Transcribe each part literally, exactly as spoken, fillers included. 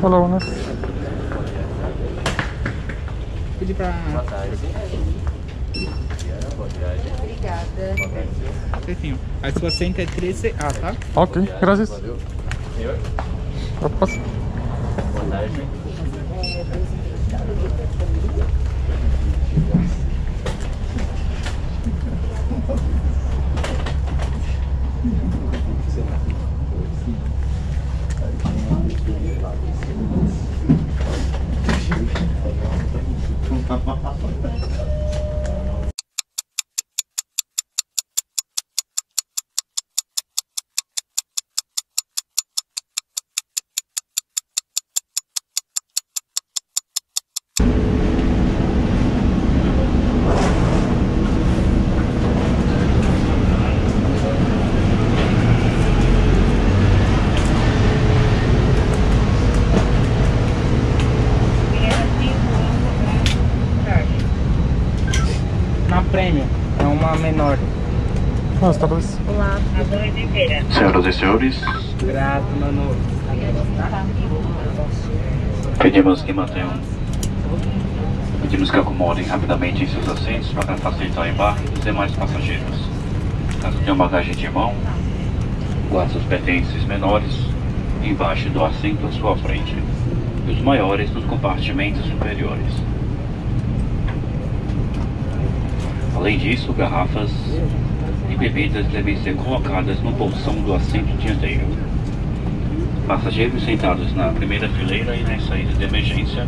Falou, né? Pedi pra... Boa tarde. Obrigada. Perfeito. A sua senha é treze A, tá? Ok, graças. Valeu. Senhor? Pode passar. Boa tarde. Menor. Nossa, tá dois. Olá, a dois inteira. Senhoras e senhores, grato, mano. Pedimos que mantenham. Pedimos que acomodem rapidamente em seus assentos para facilitar o embarque dos demais passageiros. Caso tenham bagagem de mão, guarde seus pertences menores embaixo do assento à sua frente e os maiores nos compartimentos superiores. Além disso, garrafas e bebidas devem ser colocadas no bolsão do assento dianteiro. Passageiros sentados na primeira fileira e nas saídas de emergência,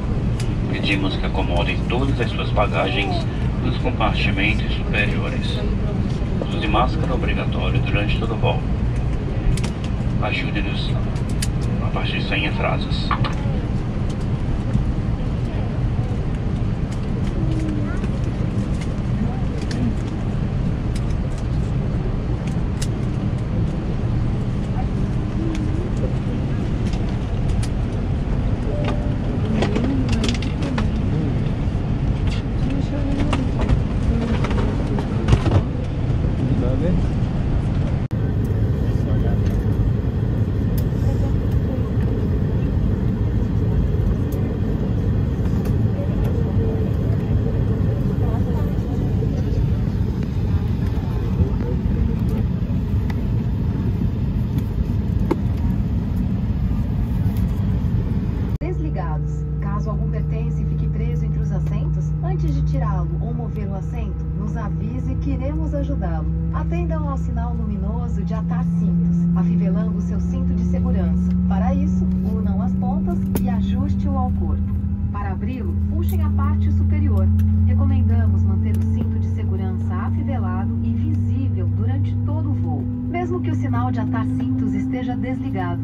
pedimos que acomodem todas as suas bagagens nos compartimentos superiores. Use máscara obrigatória durante todo o voo. Ajude-nos a partir de cem atrasos. Queremos ajudá-lo. Atendam ao sinal luminoso de atar cintos, afivelando seu cinto de segurança. Para isso, unam as pontas e ajuste-o ao corpo. Para abri-lo, puxem a parte superior. Recomendamos manter o cinto de segurança afivelado e visível durante todo o voo, mesmo que o sinal de atar cintos esteja desligado.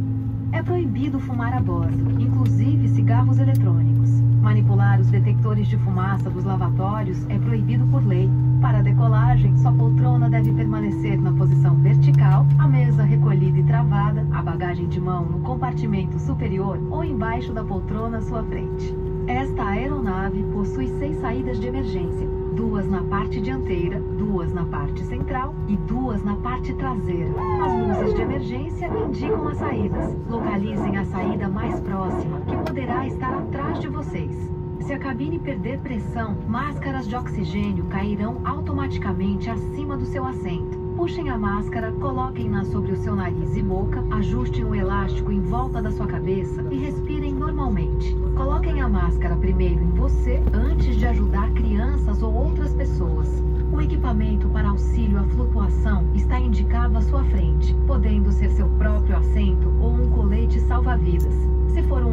É proibido fumar a bordo, inclusive cigarros eletrônicos. Manipular os detectores de fumaça dos lavatórios é proibido por lei. Para a decolagem, sua poltrona deve permanecer na posição vertical, a mesa recolhida e travada, a bagagem de mão no compartimento superior ou embaixo da poltrona à sua frente. Esta aeronave possui seis saídas de emergência, duas na parte dianteira, duas na parte central e duas na parte traseira. As luzes de emergência indicam as saídas. Localizem a saída mais próxima, que poderá estar atrás de vocês. Se a cabine perder pressão, máscaras de oxigênio cairão automaticamente acima do seu assento. Puxem a máscara, coloquem-na sobre o seu nariz e boca, ajustem o elástico em volta da sua cabeça e respirem normalmente. Coloquem a máscara primeiro em você, antes de ajudar crianças ou outras pessoas. O equipamento para auxílio à flutuação está indicado à sua frente, podendo ser seu próprio assento ou um colete salva-vidas. Se for um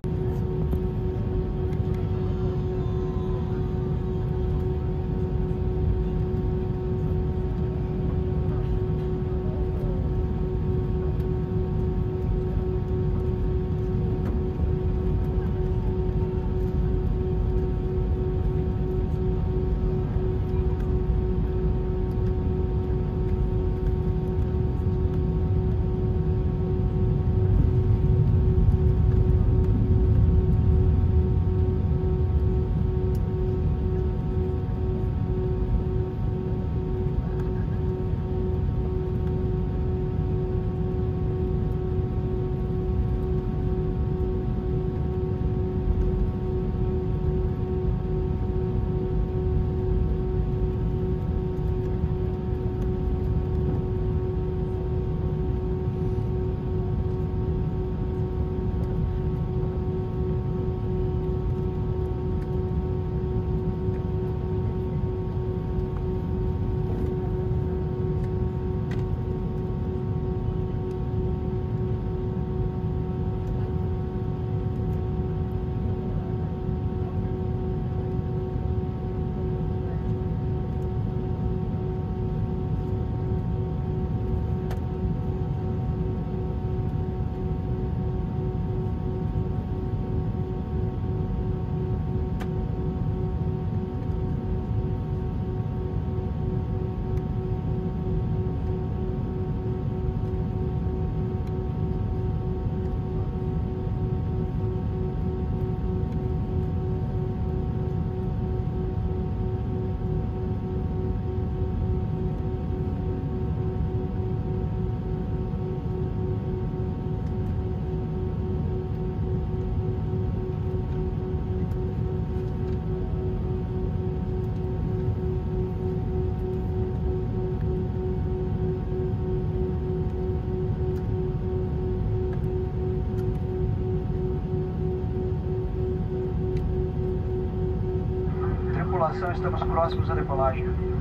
estamos próximos à decolagem.